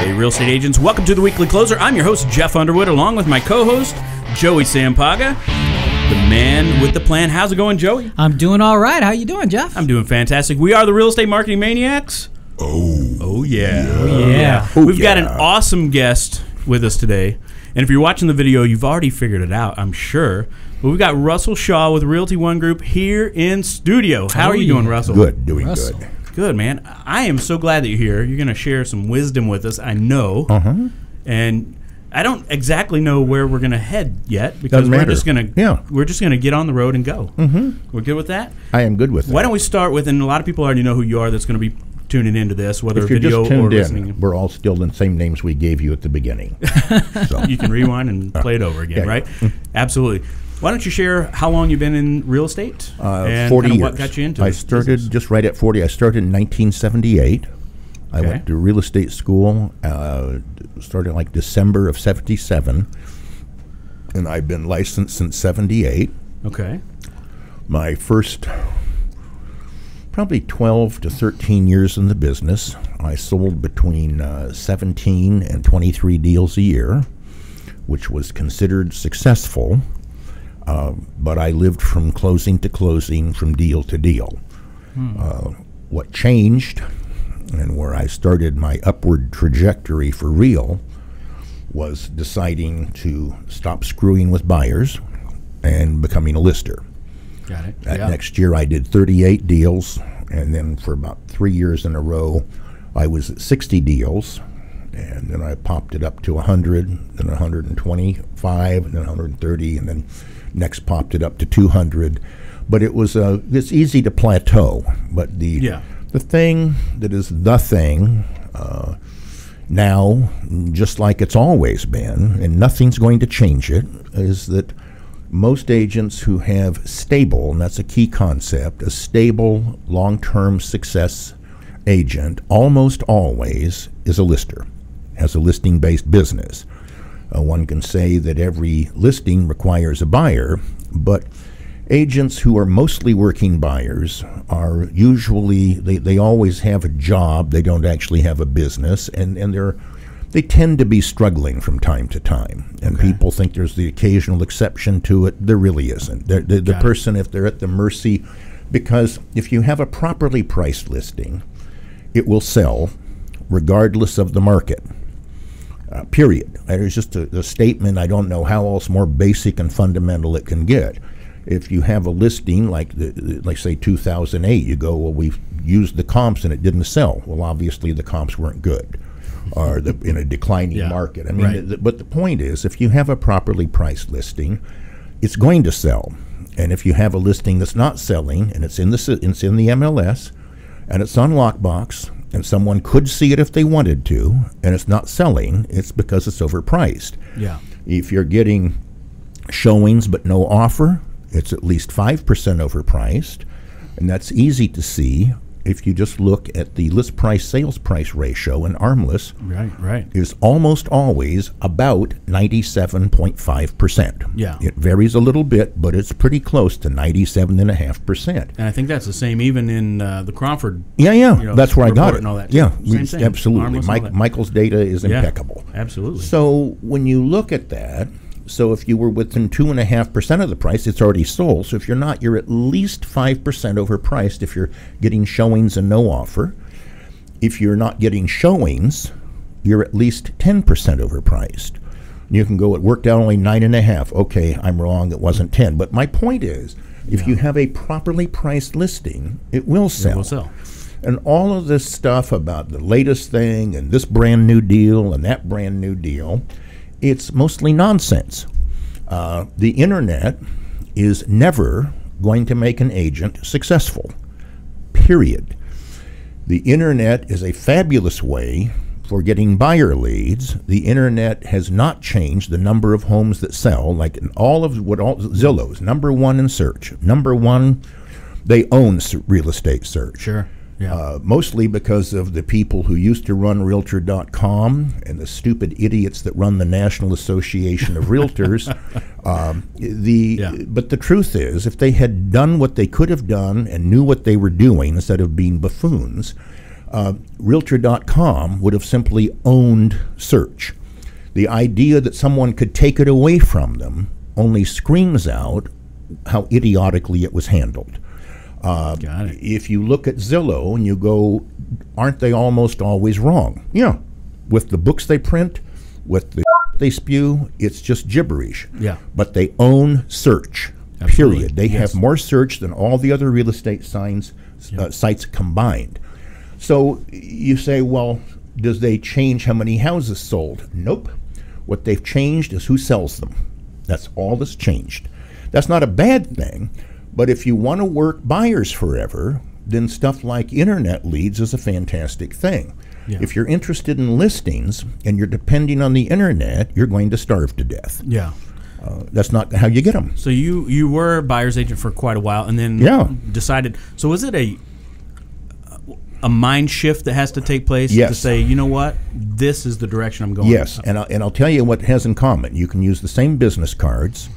Hey, real estate agents, welcome to The Weekly Closer. I'm your host, Jeff Underwood, along with my co-host, Joey Sampaga, the man with the plan. How's it going, Joey? I'm doing all right. How you doing, Jeff? I'm doing fantastic. We are the Real Estate Marketing Maniacs. We've got an awesome guest with us today. And if you're watching the video, you've already figured it out, I'm sure. But we've got Russell Shaw with Realty One Group here in studio. How are you doing, Russell? Good. Good, man. I am so glad that you're here. You're going to share some wisdom with us, I know. And I don't exactly know where we're going to head yet, because we're just going to get on the road and go. We're good with that? I am good with that. Why don't we start with, and a lot of people already know who you are that's going to be tuning into this, whether video or listening. We're all still the same names we gave you at the beginning. You can rewind and play it over again, right? Absolutely. Why don't you share how long you've been in real estate? 40 years. What got you into this business? Just right at 40. I started in 1978. I went to real estate school, started like December of 77, and I've been licensed since 78. Okay. My first probably 12 to 13 years in the business, I sold between 17 and 23 deals a year, which was considered successful. But I lived from closing to closing, from deal to deal. What changed and where I started my upward trajectory for real was deciding to stop screwing with buyers and becoming a lister. Got it. That next year I did 38 deals, and then for about 3 years in a row I was at 60 deals, and then I popped it up to 100, then 125, and then 130, and then next popped it up to 200. But it was it's easy to plateau, but the thing that is the thing now, just like it's always been, and nothing's going to change it, is that most agents who have stable, and that's a key concept, a stable long-term success agent almost always is a lister, has a listing-based business. One can say that every listing requires a buyer, but agents who are mostly working buyers are usually, they always have a job, they don't actually have a business, and they tend to be struggling from time to time. And people think there's the occasional exception to it. There really isn't. The person, if they're at the mercy, because if you have a properly priced listing, it will sell regardless of the market. Period. It's just a statement. I don't know how else more basic and fundamental it can get. If you have a listing like say 2008, you go, well, we've used the comps and it didn't sell. Well, obviously the comps weren't good, or in a declining market. I mean, but the point is, if you have a properly priced listing, it's going to sell. And if you have a listing that's not selling and it's in the MLS and it's on lockbox, and someone could see it if they wanted to, and it's not selling, it's because it's overpriced. If you're getting showings but no offer, it's at least 5% overpriced, and that's easy to see if you just look at the list price sales price ratio. And ARMLIS is almost always about 97.5%. It varies a little bit, but it's pretty close to 97.5%. And I think that's the same even in the Cromford. That's where I got it. And all that. Absolutely. Michael's data is impeccable. Absolutely. So when you look at that, so if you were within 2.5% of the price, it's already sold. So if you're not, you're at least 5% overpriced if you're getting showings and no offer. If you're not getting showings, you're at least 10% overpriced. And you can go, it worked out only 9.5. Okay, I'm wrong, it wasn't 10. But my point is, if you have a properly priced listing, it will sell. It will sell. And all of this stuff about the latest thing and this brand new deal and that brand new deal, it's mostly nonsense. The internet is never going to make an agent successful, period. The internet is a fabulous way for getting buyer leads. The internet has not changed the number of homes that sell, like in all of Zillow's #1 in search. #1, they own real estate search. Mostly because of the people who used to run Realtor.com and the stupid idiots that run the National Association of Realtors. But the truth is, if they had done what they could have done and knew what they were doing instead of being buffoons, Realtor.com would have simply owned search. The idea that someone could take it away from them only screams out how idiotically it was handled. Got it. If you look at Zillow and you go, aren't they almost always wrong? Yeah. With the books they print, with the they spew, it's just gibberish. Yeah. But they own search, absolutely. Period. They yes. have more search than all the other real estate sites combined. So you say, well, does they change how many houses sold? Nope. What they've changed is who sells them. That's all that's changed. That's not a bad thing, but if you want to work buyers forever, then stuff like internet leads is a fantastic thing. Yeah. If you're interested in listings and you're depending on the internet, you're going to starve to death. Yeah. That's not how you get them. So you were a buyer's agent for quite a while and then decided, so was it a mind shift that has to take place to say, you know what, this is the direction I'm going? Yes, and I'll tell you what it has in common. You can use the same business cards.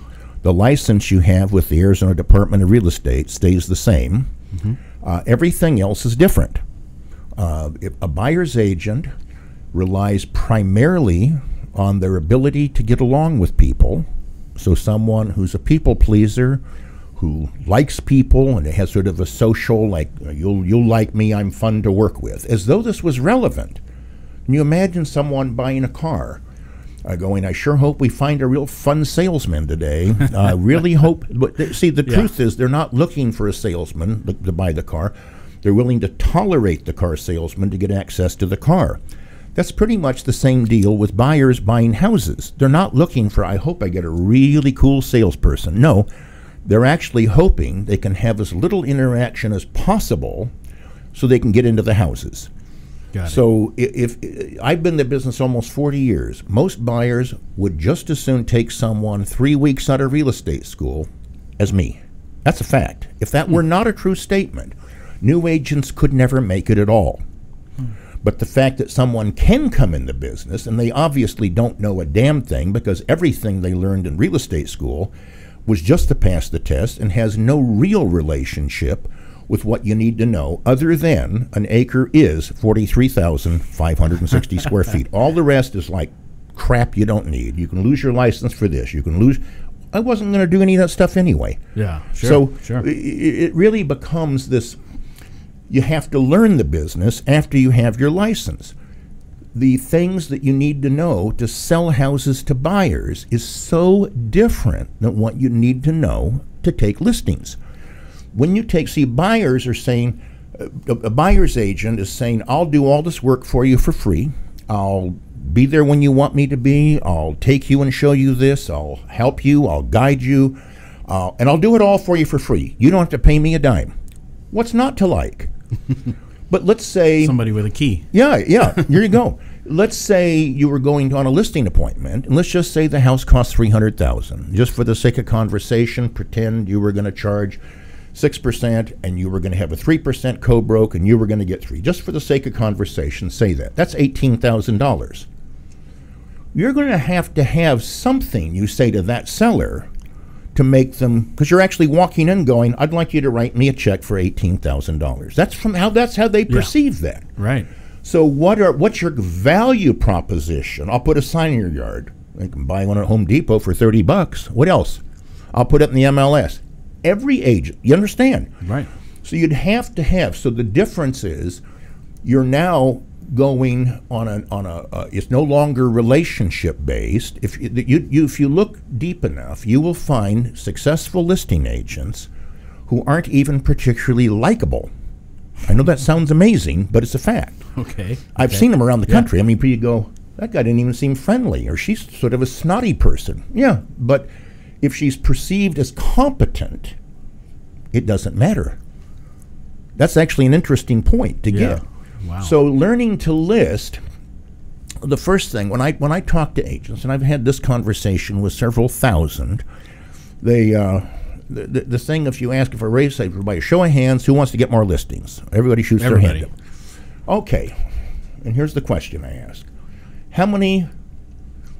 The license you have with the Arizona Department of Real Estate stays the same. Mm-hmm. Everything else is different. If a buyer's agent relies primarily on their ability to get along with people. So someone who's a people pleaser, who likes people, and it has sort of a social, like, you'll like me, I'm fun to work with, as though this was relevant. Can you imagine someone buying a car going, I sure hope we find a real fun salesman today. I really hope, but see, the truth is they're not looking for a salesman to buy the car. They're willing to tolerate the car salesman to get access to the car. That's pretty much the same deal with buyers buying houses. They're not looking for, I hope I get a really cool salesperson. No. They're actually hoping they can have as little interaction as possible so they can get into the houses. Got it. So if I've been in the business almost 40 years, most buyers would just as soon take someone 3 weeks out of real estate school as me. That's a fact. If that were not a true statement, new agents could never make it at all. But the fact that someone can come in the business, and they obviously don't know a damn thing because everything they learned in real estate school was just to pass the test and has no real relationship with what you need to know other than an acre is 43,560 square feet. All the rest is like crap you don't need. You can lose your license for this. You can lose. I wasn't going to do any of that stuff anyway. Yeah, sure. So sure. It really becomes this, you have to learn the business after you have your license. The things that you need to know to sell houses to buyers is so different than what you need to know to take listings. When you take, see, buyers are saying, a buyer's agent is saying, I'll do all this work for you for free. I'll be there when you want me to be. I'll take you and show you this. I'll help you. I'll guide you. And I'll do it all for you for free. You don't have to pay me a dime. What's not to like? But let's say somebody with a key. Yeah, here you go. Let's say you were going on a listing appointment, and let's just say the house costs $300,000. Just for the sake of conversation, pretend you were going to charge 6%, and you were going to have a 3% co-broke, and you were going to get 3. Just for the sake of conversation, say that. That's $18,000. You're going to have something you say to that seller to make them, because you're actually walking in going, I'd like you to write me a check for $18,000. That's how they perceive that. Right. So what's your value proposition? I'll put a sign in your yard. You can buy one at Home Depot for 30 bucks. What else? I'll put it in the MLS. Every agent, you understand? Right. So you'd have to have, so the difference is you're now going on a it's no longer relationship based. If you look deep enough, you will find successful listing agents who aren't even particularly likable. I know that sounds amazing, but it's a fact. Okay. I've seen them around the country. I mean, you go, that guy didn't even seem friendly, or she's sort of a snotty person. Yeah, but if she's perceived as competent, it doesn't matter. That's actually an interesting point to get. Wow. So learning to list, the first thing, when I talk to agents, and I've had this conversation with several thousand, they the thing, if you ask for a raise, say, everybody, show of hands, who wants to get more listings? Everybody shoots their hand up. Okay, and here's the question I ask. How many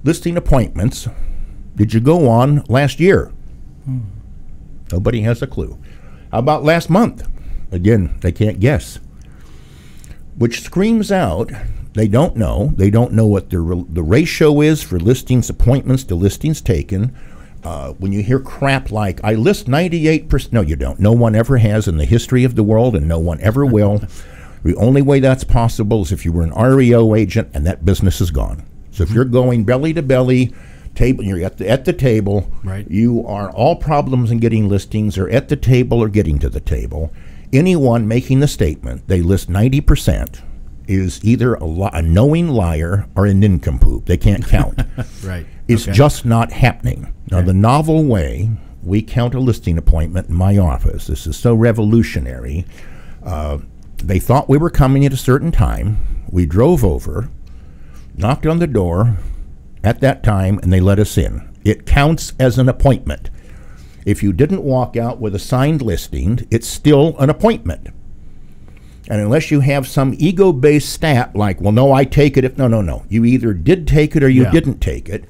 listing appointments did you go on last year? Nobody has a clue. How about last month? Again, they can't guess. which screams out they don't know. They don't know what the ratio is for listings appointments to listings taken. When you hear crap like, I list 98%, no, you don't. No one ever has in the history of the world, and no one ever will. The only way that's possible is if you were an REO agent, and that business is gone. So if you're going belly to belly, table, you're at the table, right. You are all problems in getting listings are at the table or getting to the table. Anyone making the statement, they list 90%, is either a knowing liar or a nincompoop. They can't count. Right. It's okay. Just not happening. Now, okay. The novel way we count a listing appointment in my office, this is so revolutionary. They thought we were coming at a certain time. We drove over, knocked on the door at that time, and they let us in. It counts as an appointment. If you didn't walk out with a signed listing, it's still an appointment. And unless you have some ego-based stat like, well, no, I take it. If no, no, no. You either did take it or you didn't take it.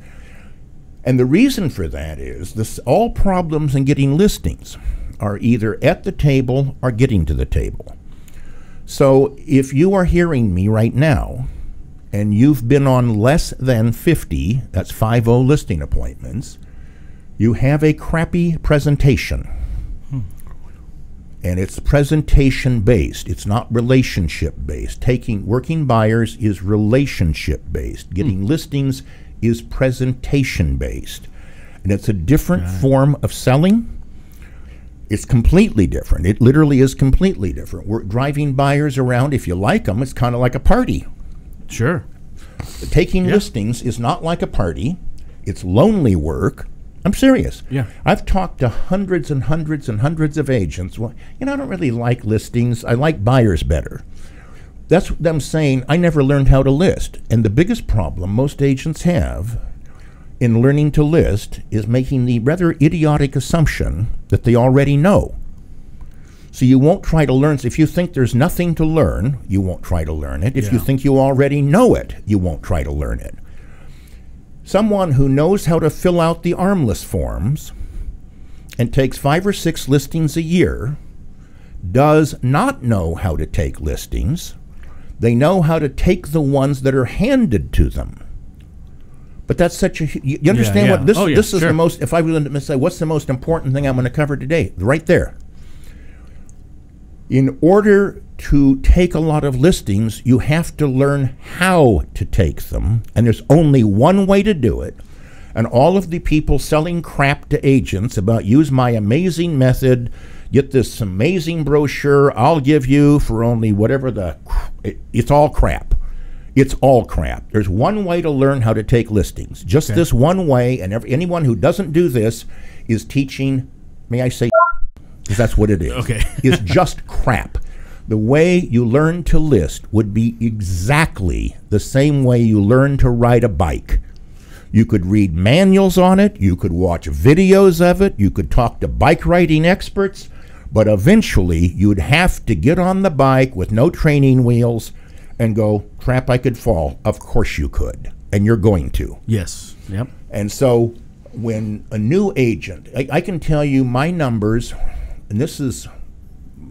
And the reason for that is this: all problems in getting listings are either at the table or getting to the table. So if you are hearing me right now and you've been on less than 50, that's 50 listing appointments, you have a crappy presentation. And it's presentation based. It's not relationship based. Working buyers is relationship based. Getting listings is presentation based. And it's a different form of selling. It's completely different. It literally is completely different. We're driving buyers around. If you like them, it's kind of like a party. Sure. But taking listings is not like a party. It's lonely work. I'm serious. Yeah. I've talked to hundreds and hundreds and hundreds of agents. Well, you know, I don't really like listings. I like buyers better. That's them saying, I never learned how to list. And the biggest problem most agents have in learning to list is making the rather idiotic assumption that they already know. So you won't try to learn. If you think there's nothing to learn, you won't try to learn it. If you think you already know it, you won't try to learn it. Someone who knows how to fill out the armless forms and takes 5 or 6 listings a year does not know how to take listings. They know how to take the ones that are handed to them. But that's such a, you understand what this, this is the most, if I were to say, what's the most important thing I'm going to cover today? Right there. In order to take a lot of listings, you have to learn how to take them, and there's only one way to do it. And all of the people selling crap to agents about use my amazing method, get this amazing brochure I'll give you for only whatever the, it's all crap. It's all crap. There's one way to learn how to take listings. Just this one way, and anyone who doesn't do this is teaching, may I say, because that's what it is. Okay. It's just crap. The way you learn to list would be exactly the same way you learn to ride a bike. You could read manuals on it. You could watch videos of it. You could talk to bike riding experts. But eventually, you'd have to get on the bike with no training wheels and go, crap, I could fall. Of course you could. And you're going to. Yes. Yep. And so when a new agent, I can tell you my numbers, and this is...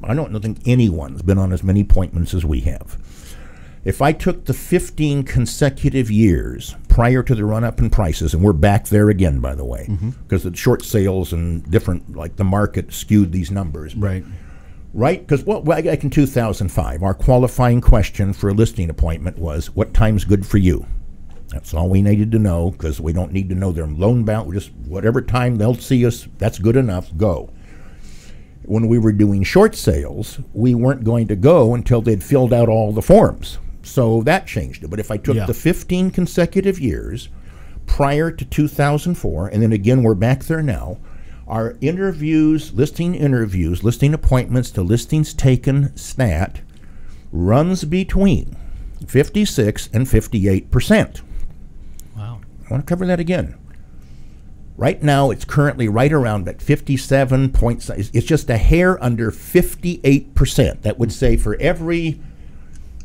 I don't think anyone's been on as many appointments as we have. If I took the 15 consecutive years prior to the run-up in prices, and we're back there again, by the way, because the short sales and different, like the market skewed these numbers. Right. Right? Because like in 2005, our qualifying question for a listing appointment was, what time's good for you? That's all we needed to know, because we don't need to know their loan balance. Just whatever time they'll see us, that's good enough, go. When we were doing short sales, we weren't going to go until they'd filled out all the forms. So that changed it. But if I took the 15 consecutive years prior to 2004, and then again we're back there now, our interviews, listing appointments to listings taken stat runs between 56 and 58%. Wow. I want to cover that again. Right now, it's currently right around that 57 points. It's just a hair under 58%. That would say for every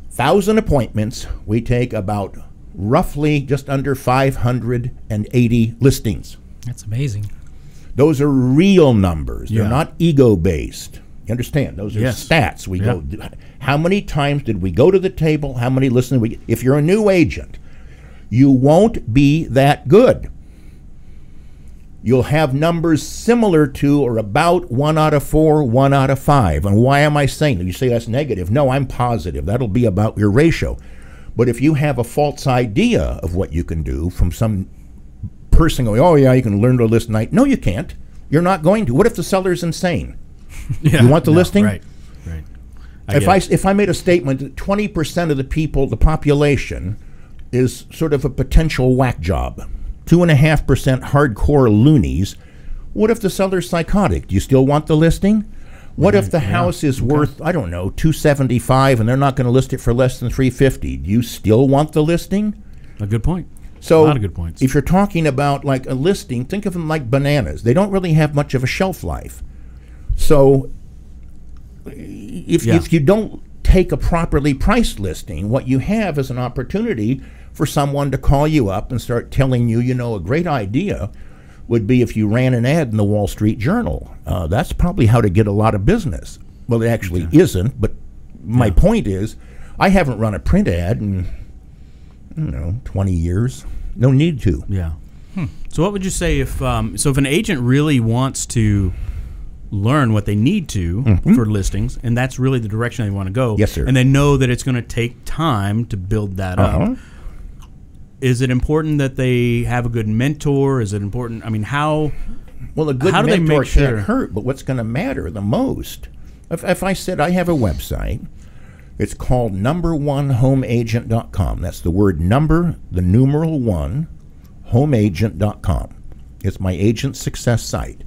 1,000 appointments, we take about roughly just under 580 listings. That's amazing. Those are real numbers. They're not ego-based. You understand? Those are stats. We go. How many times did we go to the table? How many listens did we get? If you're a new agent, you won't be that good. You'll have numbers similar to or about 1 out of 4, 1 out of 5. And why am I saying that? You say that's negative. No, I'm positive. That'll be about your ratio. But if you have a false idea of what you can do from some person going, oh yeah, you can learn to list night. No, you can't. You're not going to. What if the seller's insane? Yeah, you want the listing? Right, right. If I made a statement that 20% of the people, the population, is sort of a potential whack job, 2.5% hardcore loonies, what if the seller's psychotic? Do you still want the listing? What if the house is worth, I don't know, $275 and they're not going to list it for less than $350? Do you still want the listing? A good point. So, a lot of good points. If you're talking about like a listing, think of them like bananas. They don't really have much of a shelf life. So if you don't take a properly priced listing, what you have is an opportunity for someone to call you up and start telling you, you know, a great idea would be if you ran an ad in the Wall Street Journal. That's probably how to get a lot of business. Well, it actually isn't, but my point is I haven't run a print ad in, I don't know, 20 years. No need to. Yeah. So what would you say if if an agent really wants to learn what they need to for listings, and that's really the direction they want to go, yes, sir, and they know that it's going to take time to build that up, is it important that they have a good mentor? Is it important? I mean, how well a good how mentor do they make sure? Can't hurt, but what's going to matter the most? If I said I have a website, it's called number1homeagent.com. That's the word number, the numeral 1, homeagent.com. It's my agent success site.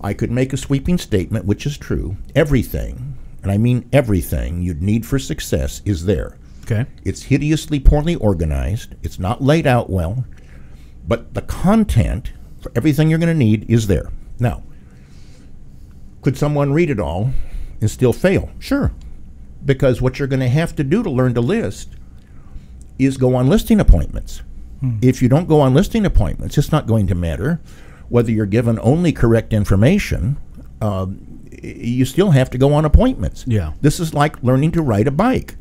I could make a sweeping statement, which is true. Everything, and I mean everything, you'd need for success is there. Okay. It's hideously poorly organized. It's not laid out well. But the content for everything you're going to need is there. Now, could someone read it all and still fail? Sure. Because what you're going to have to do to learn to list is go on listing appointments. If you don't go on listing appointments, it's not going to matter whether you're given only correct information. You still have to go on appointments. Yeah. This is like learning to ride a bike.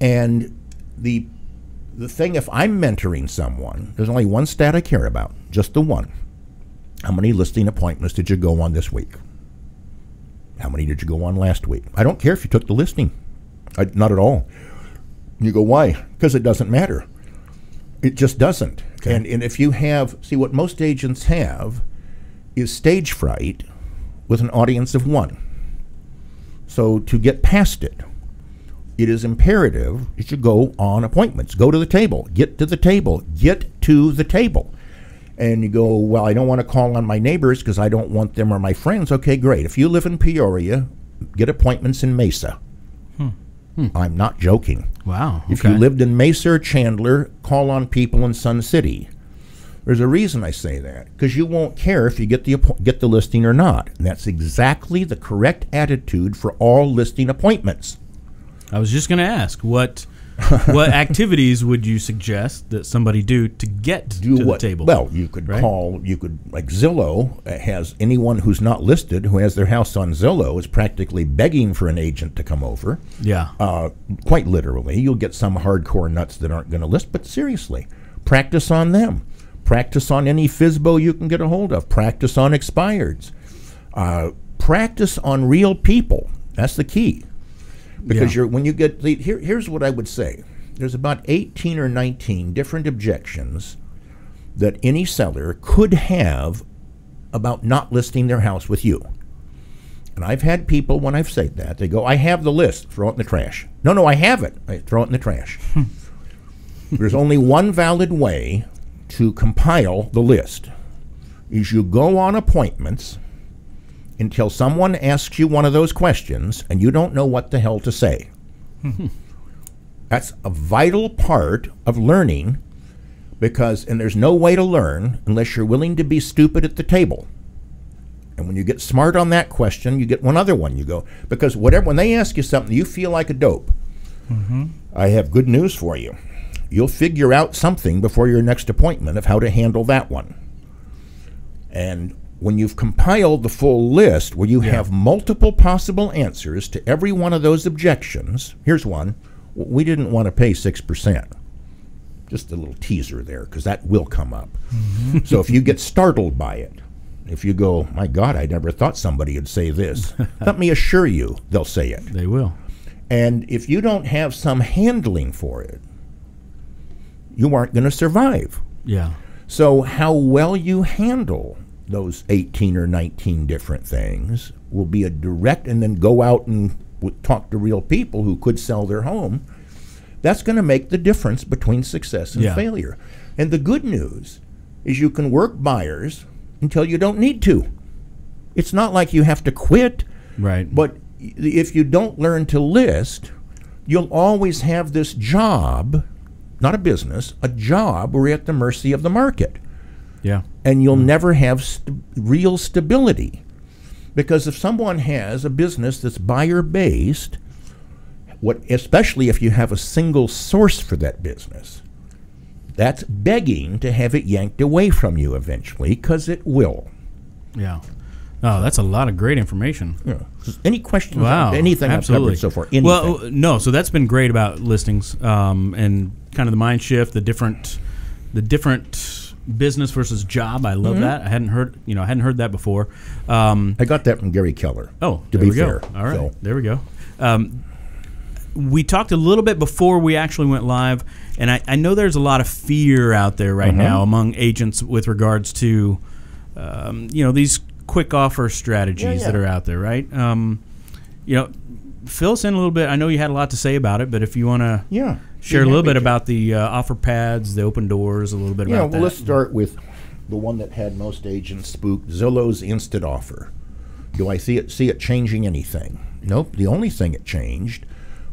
And the thing, if I'm mentoring someone, there's only one stat I care about, just the one. How many listing appointments did you go on this week? How many did you go on last week? I don't care if you took the listing. Not at all. You go, why? Because it doesn't matter. It just doesn't. Okay. And if you have, see, what most agents have is stage fright with an audience of one. So to get past it, it is imperative that you go on appointments. Go to the table. Get to the table. Get to the table. And you go, well, I don't want to call on my neighbors because I don't want them or my friends. Okay, great. If you live in Peoria, get appointments in Mesa. I'm not joking. Wow. Okay. If you lived in Mesa or Chandler, call on people in Sun City. There's a reason I say that, because you won't care if you get the listing or not. And that's exactly the correct attitude for all listing appointments. I was just going to ask, what activities would you suggest that somebody do to get to the table? Well, you could call, you could, like Zillow has anyone who's not listed, who has their house on Zillow, is practically begging for an agent to come over. Yeah. Quite literally. You'll get some hardcore nuts that aren't going to list, but seriously, practice on them. Practice on any FSBO you can get a hold of. Practice on expireds. Practice on real people. That's the key. Because when you get the, here's what I would say. There's about 18 or 19 different objections that any seller could have about not listing their house with you. And I've had people, when I've said that, they go, I have the list, throw it in the trash. No, no, I have it. I throw it in the trash. There's only one valid way to compile the list, is you go on appointments until someone asks you one of those questions and you don't know what the hell to say. That's a vital part of learning, because, and there's no way to learn unless you're willing to be stupid at the table. And when you get smart on that question, you get one other one. You go, because whatever, when they ask you something, you feel like a dope. I have good news for you. You'll figure out something before your next appointment of how to handle that one. And when you've compiled the full list where you have multiple possible answers to every one of those objections, here's one: we didn't want to pay 6%. Just a little teaser there, because that will come up. Mm-hmm. So if you get startled by it, if you go, my God, I never thought somebody would say this, let me assure you, they'll say it. They will. And if you don't have some handling for it, you aren't going to survive. Yeah. So how well you handle those 18 or 19 different things will be a direct, and then go out and talk to real people who could sell their home. That's going to make the difference between success and failure. And the good news is you can work buyers until you don't need to. It's not like you have to quit. Right. But if you don't learn to list, you'll always have this job, not a business, a job where you're at the mercy of the market. Yeah. And you'll never have real stability. Because if someone has a business that's buyer-based, especially if you have a single source for that business, that's begging to have it yanked away from you eventually, because it will. Yeah. Oh, that's a lot of great information. Yeah. Any questions about anything I've covered so far? Anything? Well, no. So that's been great about listings and kind of the mind shift, the different business versus job. I love that. I hadn't heard that before. I got that from Gary Keller. Oh, to be fair. All right. So. There we go. We talked a little bit before we actually went live, and I know there's a lot of fear out there right now among agents with regards to, you know, these quick offer strategies that are out there, right? You know, fill us in a little bit. I know you had a lot to say about it, but if you want to share a little bit about the offer pads, the open doors, a little bit about that. Let's start with the one that had most agents spooked, Zillow's instant offer. Do I see it changing anything? Nope. The only thing it changed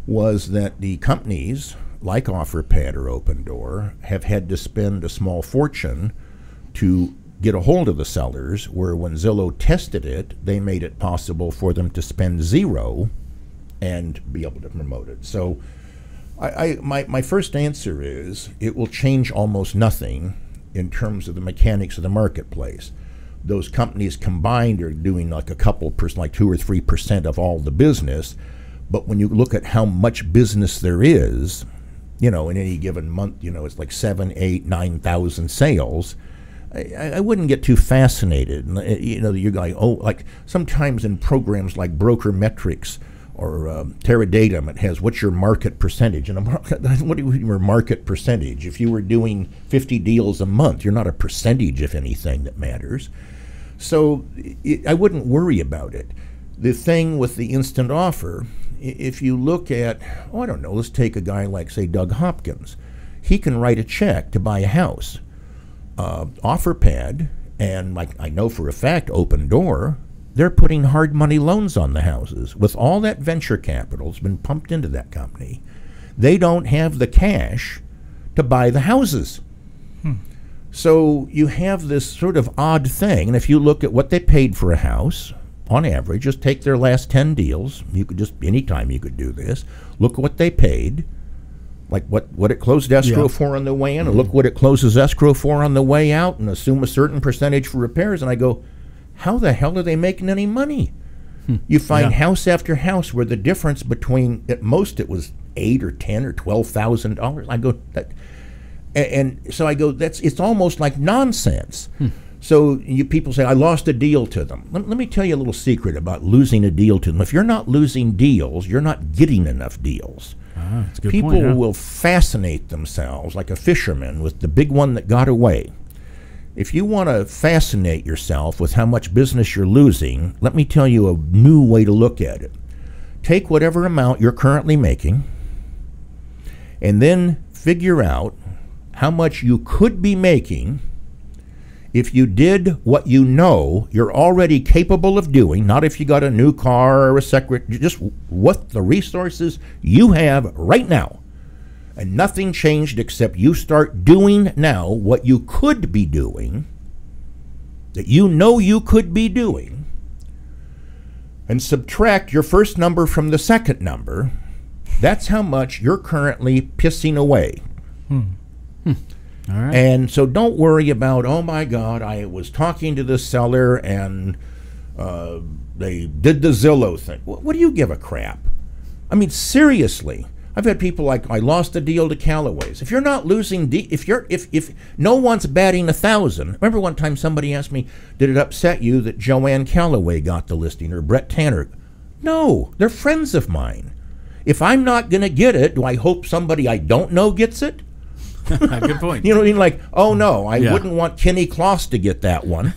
was that the companies like Offerpad or Opendoor have had to spend a small fortune to get a hold of the sellers, where when Zillow tested it, they made it possible for them to spend zero and be able to promote it. So my first answer is it will change almost nothing in terms of the mechanics of the marketplace. Those companies combined are doing like a couple, like 2 or 3% of all the business. But when you look at how much business there is, you know, in any given month, you know, it's like 7, 8, 9,000 sales. I wouldn't get too fascinated. You know, you're like, oh, like sometimes in programs like Broker Metrics or Teradatum, it has what's your market percentage. And what is your market percentage? If you were doing 50 deals a month, you're not a percentage of anything that matters. So I wouldn't worry about it. The thing with the instant offer, if you look at, oh, I don't know, let's take a guy like, say, Doug Hopkins. He can write a check to buy a house. Offerpad, and like I know for a fact, Opendoor, they're putting hard money loans on the houses. With all that venture capital that's been pumped into that company, they don't have the cash to buy the houses. Hmm. So you have this sort of odd thing, and if you look at what they paid for a house, on average, just take their last 10 deals. You could just, anytime you could do this, look at what they paid, like what it closed escrow for on the way in, and look what it closes escrow for on the way out, and assume a certain percentage for repairs. And I go, how the hell are they making any money? Hmm. You find house after house where the difference between, at most it was $8,000 or $10,000 or $12,000. I go, that, and so I go, that's, it's almost like nonsense. Hmm. So people say, I lost a deal to them. Let me tell you a little secret about losing a deal to them. If you're not losing deals, you're not getting enough deals. That's a good point, huh? People will fascinate themselves like a fisherman with the big one that got away. If you want to fascinate yourself with how much business you're losing, let me tell you a new way to look at it. Take whatever amount you're currently making and then figure out how much you could be making if you did what you know you're already capable of doing, not if you got a new car or a secretary, just what the resources you have right now. And nothing changed except you start doing now what you could be doing, that you know you could be doing, and subtract your first number from the second number. That's how much you're currently pissing away. Hmm. Hmm. All right. And so don't worry about, oh my God, I was talking to the seller and they did the Zillow thing. What do you give a crap? I mean, seriously. I've had people like, I lost a deal to Callaway's. If you're not losing, if no one's batting 1,000. Remember one time somebody asked me, did it upset you that Joanne Callaway got the listing or Brett Tanner? No, they're friends of mine. If I'm not going to get it, do I hope somebody I don't know gets it? Good point. You know what I mean? Like, oh no, I wouldn't want Kenny Kloss to get that one.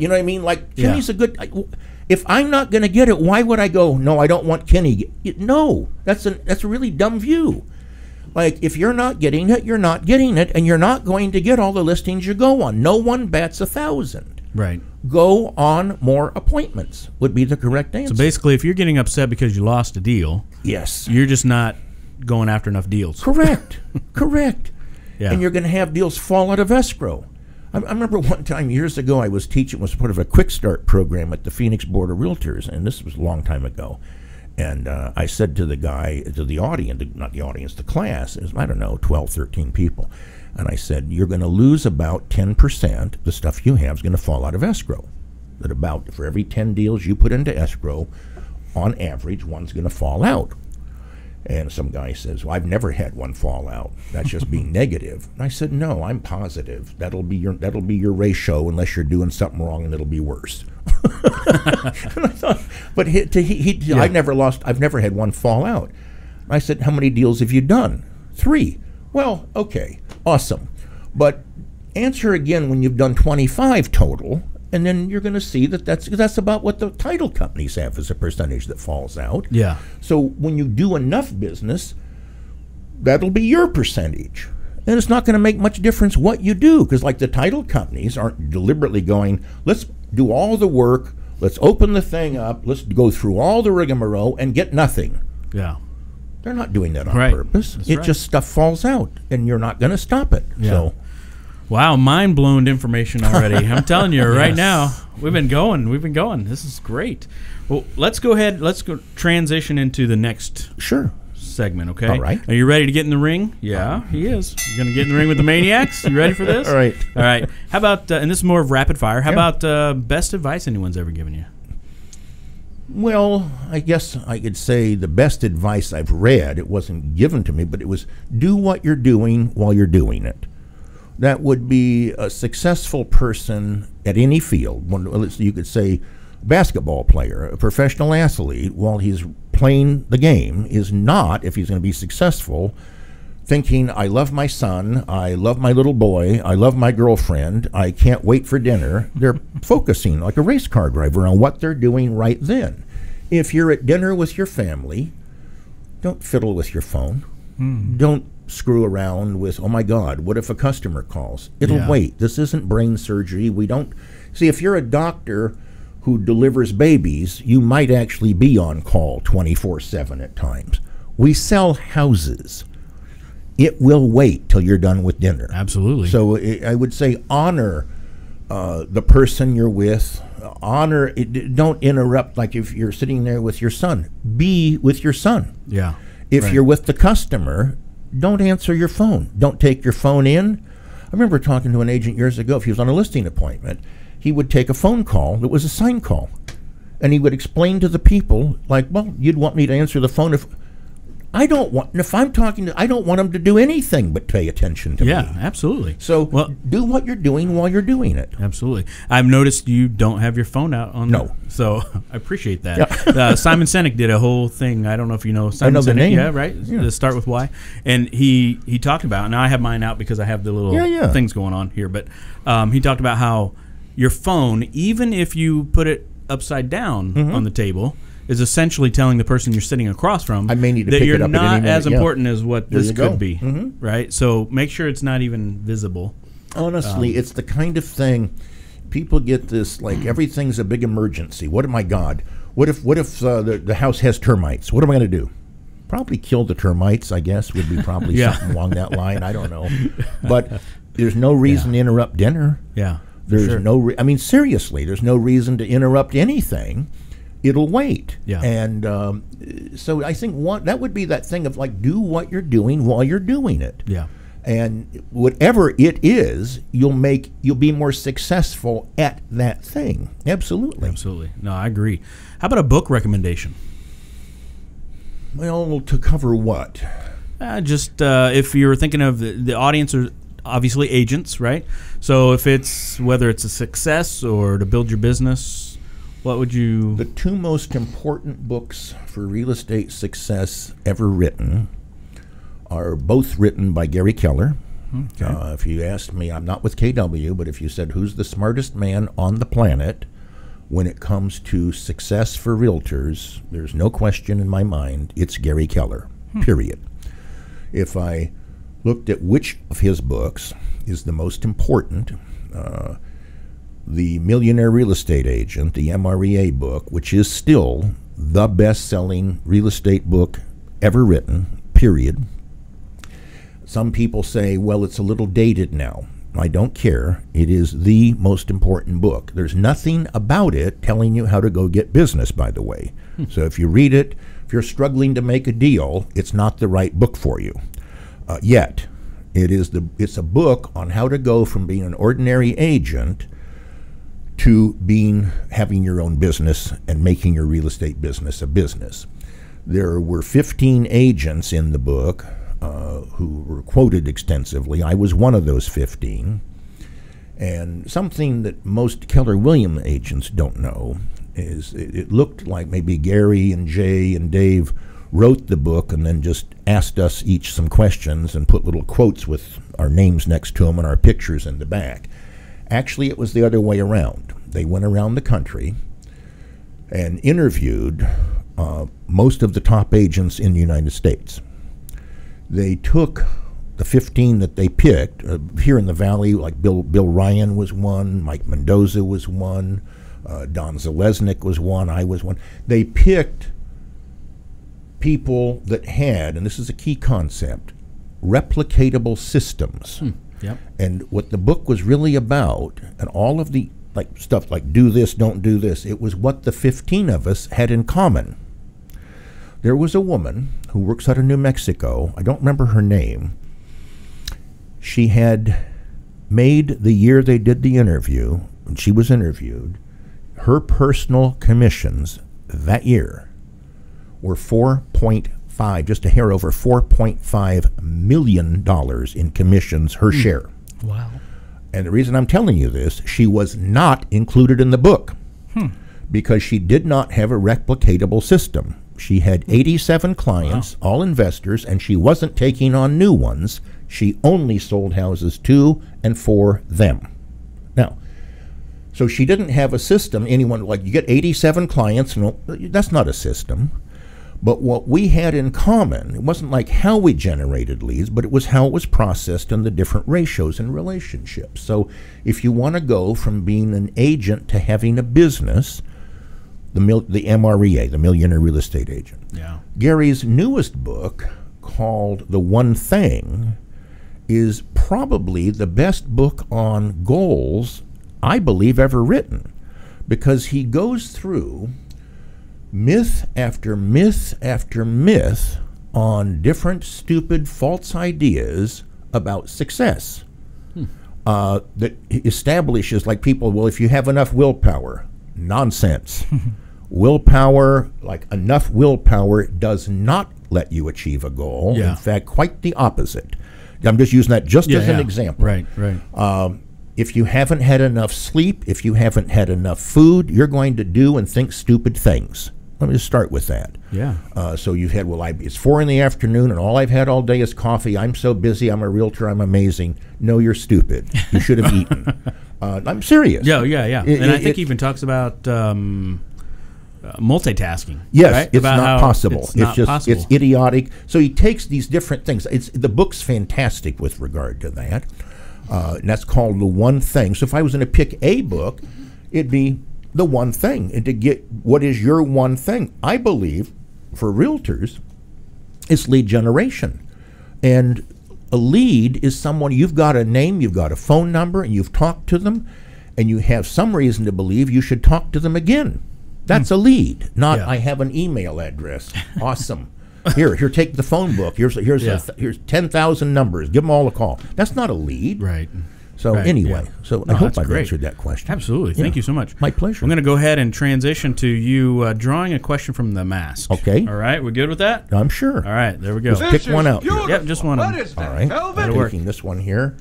You know what I mean? Like, Kenny's a good. If I'm not going to get it, why would I go, no, I don't want Kenny? No, that's a really dumb view. Like, if you're not getting it, you're not getting it, and you're not going to get all the listings you go on. No one bats 1,000. Right. Go on more appointments would be the correct answer. So basically, if you're getting upset because you lost a deal, yes, you're just not going after enough deals. Correct. Correct. Yeah. And you're going to have deals fall out of escrow. I remember one time years ago I was teaching, was part of a quick start program at the Phoenix Board of Realtors, and this was a long time ago. And I said to the guy, to the audience, not the audience, the class, it was, I don't know, 12, 13 people. And I said, you're going to lose about 10%. The stuff you have is going to fall out of escrow. That about for every 10 deals you put into escrow, on average, one's going to fall out. And some guy says, well, I've never had one fall out. That's just being negative. And I said, no, I'm positive. That'll be your ratio unless you're doing something wrong, and it'll be worse. And I thought, but he I've never had one fall out. I said, how many deals have you done? 3. Well, okay, awesome. But answer again when you've done 25 total, and then you're going to see that that's about what the title companies have as a percentage that falls out. Yeah. So when you do enough business, that'll be your percentage. And it's not going to make much difference what you do, because like the title companies aren't deliberately going, let's do all the work, let's open the thing up, let's go through all the rigmarole and get nothing. Yeah. They're not doing that on purpose. That's right. Just stuff falls out, and you're not going to stop it. Yeah. So. Wow, mind-blown information already. I'm telling you, right now, we've been going. This is great. Well, let's go ahead. Let's go transition into the next segment, okay? All right. Are you ready to get in the ring? Yeah, he is. You're going to get in the ring with the Maniacs? You ready for this? All right. All right. How about, and this is more of rapid fire, how about best advice anyone's ever given you? Well, I guess I could say the best advice I've read, it wasn't given to me, but it was do what you're doing while you're doing it. That would be a successful person at any field. You could say basketball player, a professional athlete, while he's playing the game, is not, if he's going to be successful, thinking, I love my son, I love my little boy, I love my girlfriend, I can't wait for dinner. They're focusing like a race car driver on what they're doing right then. If you're at dinner with your family, don't fiddle with your phone. Mm. Don't screw around with, oh my God, what if a customer calls? It'll wait. This isn't brain surgery. We don't see, if you're a doctor who delivers babies, you might actually be on call 24/7 at times. We sell houses. It will wait till you're done with dinner. Absolutely. So I would say honor the person you're with. Honor it, don't interrupt. Like if you're sitting there with your son, be with your son. Yeah. If you're with the customer, don't answer your phone. Don't take your phone in. I remember talking to an agent years ago. If he was on a listing appointment, he would take a phone call that was a sign call, and he would explain to the people, like, well, you'd want me to answer the phone if I don't want. If I'm talking to, I don't want them to do anything but pay attention to me. Yeah, absolutely. So do what you're doing while you're doing it. Absolutely. I've noticed you don't have your phone out on. No. So I appreciate that. Yeah. Simon Sinek did a whole thing. I don't know if you know Simon Sinek. I know the name. Yeah, right? Yeah. To start with Y. And he talked about, and I have mine out because I have the little things going on here, but he talked about how your phone, even if you put it upside down on the table, is essentially telling the person you're sitting across from that you're not as important as what this could be, right? So make sure it's not even visible. Honestly, it's the kind of thing people get this, like everything's a big emergency. What, my God, what if the house has termites? What am I going to do? Probably kill the termites, I guess, would be probably something along that line. I don't know. But there's no reason to interrupt dinner. Yeah, there's I mean, seriously, there's no reason to interrupt anything. It'll wait. Yeah. And so I think that would be that thing of like do what you're doing while you're doing it. Yeah. And whatever it is, you'll be more successful at that thing. Absolutely. Absolutely. No, I agree. How about a book recommendation? Well, to cover what? Just if you're thinking of the audience are obviously agents, right? So if it's whether it's a success or to build your business, what would you? The two most important books for real estate success ever written are both written by Gary Keller. Okay. If you asked me, I'm not with KW, but if you said who's the smartest man on the planet when it comes to success for realtors, there's no question in my mind, it's Gary Keller, period. If I looked at which of his books is the most important, The Millionaire Real Estate Agent, the MREA book, which is still the best-selling real estate book ever written, period. Some people say, well, it's a little dated now. I don't care. It is the most important book. There's nothing about it telling you how to go get business, by the way. So if you read it, if you're struggling to make a deal, it's not the right book for you. Yet, it's a book on how to go from being an ordinary agent to having your own business and making your real estate business a business. There were 15 agents in the book who were quoted extensively. I was one of those 15. And something that most Keller Williams agents don't know is it looked like maybe Gary and Jay and Dave wrote the book and then just asked us each some questions and put little quotes with our names next to them and our pictures in the back. Actually, it was the other way around. They went around the country and interviewed most of the top agents in the United States. They took the 15 that they picked here in the Valley, like Bill Ryan was one, Mike Mendoza was one, Don Zalesnik was one, I was one. They picked people that had, and this is a key concept, replicatable systems. Yep. And what the book was really about, and all of the stuff like do this, don't do this, it was what the 15 of us had in common. There was a woman who works out of New Mexico. I don't remember her name. She had made, the year they did the interview, when she was interviewed, her personal commissions that year were just a hair over $4.5 million in commissions, her share. Wow. And the reason I'm telling you this, she was not included in the book because she did not have a replicatable system. She had 87 clients, wow, all investors, and she wasn't taking on new ones. She only sold houses to and for them. Now, so she didn't have a system. Anyone, like, you get 87 clients, no, that's not a system. But what we had in common, it wasn't like how we generated leads, but it was how it was processed and the different ratios and relationships. So if you want to go from being an agent to having a business, the MREA, the Millionaire Real Estate Agent. Yeah. Gary's newest book, called The One Thing, is probably the best book on goals I believe ever written, because he goes through myth after myth after myth on different stupid false ideas about success that establishes, like, people, well, if you have enough willpower, nonsense. Willpower, like, enough willpower does not let you achieve a goal. Yeah. In fact, quite the opposite. I'm just using that just as an example. Right, right. If you haven't had enough sleep, if you haven't had enough food, you're going to do and think stupid things. Let me just start with that. Yeah. So you've had, well, it's 4 in the afternoon, and all I've had all day is coffee. I'm so busy. I'm a realtor. I'm amazing. No, you're stupid. You should have eaten. I'm serious. Yeah, yeah, yeah. And I think he even talks about multitasking. Yes, right? It's not possible. It's idiotic. So he takes these different things. The book's fantastic with regard to that. And that's called The One Thing. So if I was going to pick a book, it'd be The One Thing, and to get what is your one thing. I believe for realtors, it's lead generation. And a lead is someone, you've got a name, you've got a phone number, and you've talked to them, and you have some reason to believe you should talk to them again. That's a lead, not I have an email address. Awesome. Here, take the phone book. Here's 10,000 numbers. Give them all a call. That's not a lead, right? So anyway, so I hope I've answered that question. Absolutely. Thank you so much. My pleasure. I'm going to go ahead and transition to you drawing a question from the mask. Okay. All right. We're good with that? I'm sure. All right. There we go. Just pick one out. Yep, just one. What is that? All right. I'm taking this one here.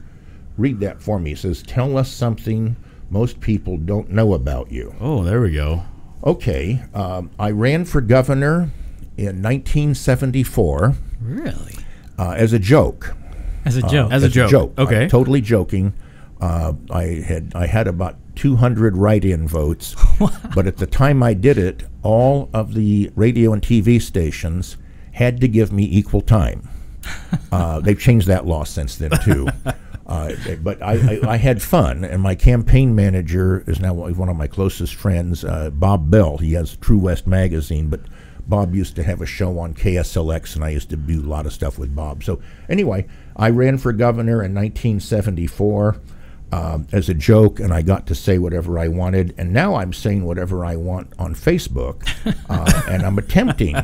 Read that for me. It says, tell us something most people don't know about you. Oh, there we go. Okay. I ran for governor in 1974. Really? As a joke. As a joke. As a joke. Okay. I'm totally joking. I had about 200 write-in votes, wow. But at the time I did it, all of the radio and TV stations had to give me equal time. They've changed that law since then too. But I had fun, and my campaign manager is now one of my closest friends, Bob Bell. He has True West magazine, but Bob used to have a show on KSLX, and I used to do a lot of stuff with Bob. So anyway, I ran for governor in 1974 as a joke, and I got to say whatever I wanted. And now I'm saying whatever I want on Facebook, and I'm attempting.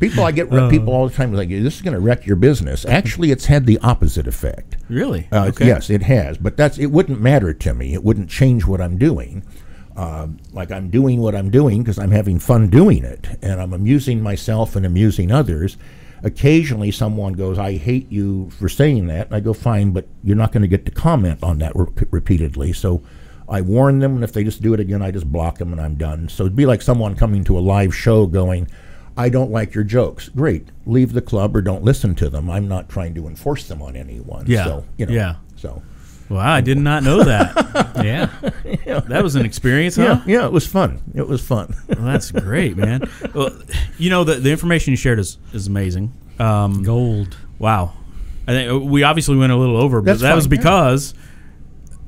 People, I get people all the time like, this is going to wreck your business. Actually, it's had the opposite effect. Really? Okay. Yes, it has. But it wouldn't matter to me. It wouldn't change what I'm doing. Like I'm doing what I'm doing because I'm having fun doing it, and I'm amusing myself and amusing others. Occasionally someone goes, I hate you for saying that, and I go, fine, but you're not going to get to comment on that repeatedly. So I warn them, and if they just do it again, I just block them and I'm done. So it'd be like someone coming to a live show going, I don't like your jokes. Great, leave the club or don't listen to them. I'm not trying to enforce them on anyone. Yeah. So, you know, yeah. So. Wow, I did not know that. Yeah. That was an experience, huh? Yeah, it was fun. It was fun. Well, that's great, man. Well, you know, the information you shared is amazing. Gold. Wow. I think we obviously went a little over, but that was because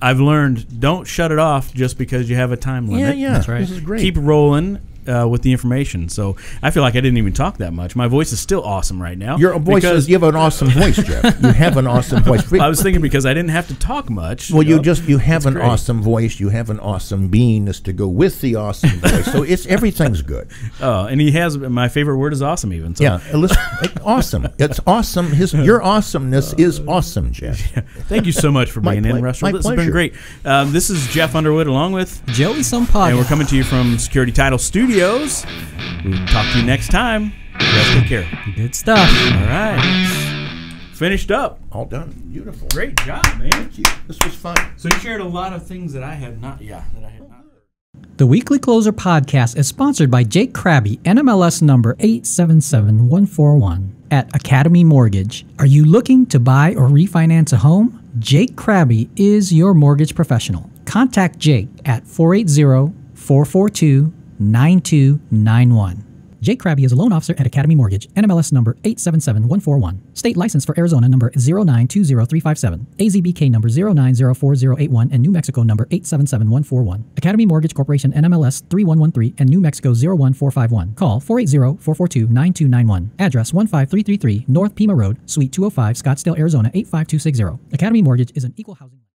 I've learned, don't shut it off just because you have a time limit. Yeah, that's right. This is great. Keep rolling. With the information, so I feel like I didn't even talk that much. My voice is still awesome right now. Your voice is, you have an awesome voice, Jeff. You have an awesome voice. I was thinking because I didn't have to talk much. Well, you have an awesome voice. You have an awesome beingness to go with the awesome voice. So everything's good. Oh, and he has my favorite word is awesome. Even so. Yeah, listen, awesome. It's awesome. Your awesomeness is awesome, Jeff. Yeah. Thank you so much for being in, Russell. This has been great. This is Jeff Underwood along with Joey Sampaga, and we're coming to you from Security Title Studio. We'll talk to you next time. Guys, take care. Good stuff. All right. Finished up. All done. Beautiful. Great job, man. Thank you. This was fun. So you shared a lot of things that I had not. Yeah, that I had not. The Weekly Closer podcast is sponsored by Jake Krabby, NMLS number 877141 at Academy Mortgage. Are you looking to buy or refinance a home? Jake Krabby is your mortgage professional. Contact Jake at 480-442-9291. Jake Krabby is a loan officer at Academy Mortgage, NMLS number 877141. State license for Arizona number 0920357, AZBK number 0904081, and New Mexico number 877141. Academy Mortgage Corporation NMLS 3113 and New Mexico 01451. Call 480-442-9291. Address 15333 North Pima Road, Suite 205, Scottsdale, Arizona 85260. Academy Mortgage is an equal housing.